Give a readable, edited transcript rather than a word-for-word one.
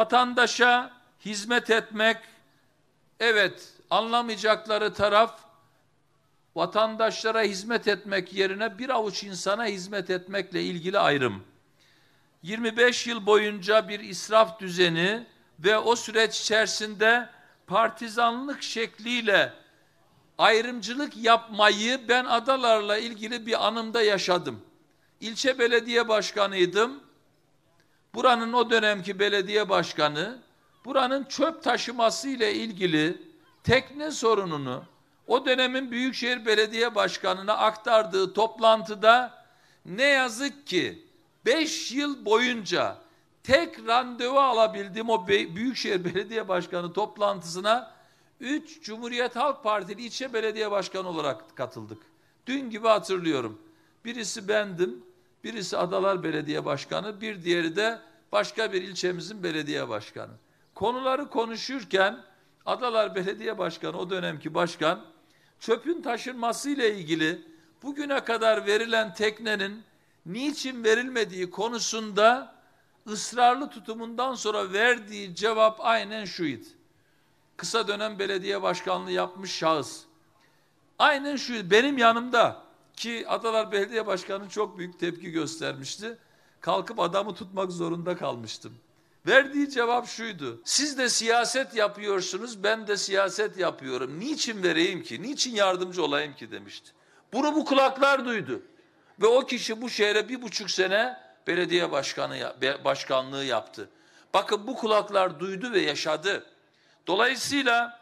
Vatandaşa hizmet etmek, evet, anlamayacakları taraf vatandaşlara hizmet etmek yerine bir avuç insana hizmet etmekle ilgili ayrım. 25 yıl boyunca bir israf düzeni ve o süreç içerisinde partizanlık şekliyle ayrımcılık yapmayı ben Adalar'la ilgili bir anımda yaşadım. İlçe belediye başkanıydım. Buranın o dönemki belediye başkanı, buranın çöp taşıması ile ilgili tekne sorununu o dönemin Büyükşehir Belediye Başkanı'na aktardığı toplantıda ne yazık ki 5 yıl boyunca tek randevu alabildiğim o Büyükşehir Belediye Başkanı toplantısına 3 Cumhuriyet Halk Partili ilçe belediye başkanı olarak katıldık. Dün gibi hatırlıyorum. Birisi bendim, birisi Adalar Belediye Başkanı, bir diğeri de başka bir ilçemizin belediye başkanı. Konuları konuşurken Adalar Belediye Başkanı, o dönemki başkan, çöpün taşınması ile ilgili bugüne kadar verilen teknenin niçin verilmediği konusunda ısrarlı tutumundan sonra verdiği cevap aynen şuydu. Kısa dönem belediye başkanlığı yapmış şahıs. Aynen şuydu. Benim yanımda ki Adalar Belediye Başkanı çok büyük tepki göstermişti. Kalkıp adamı tutmak zorunda kalmıştım. Verdiği cevap şuydu. Siz de siyaset yapıyorsunuz, ben de siyaset yapıyorum. Niçin vereyim ki, niçin yardımcı olayım ki demişti. Bunu bu kulaklar duydu. Ve o kişi bu şehre 1,5 sene belediye başkanlığı yaptı. Bakın bu kulaklar duydu ve yaşadı. Dolayısıyla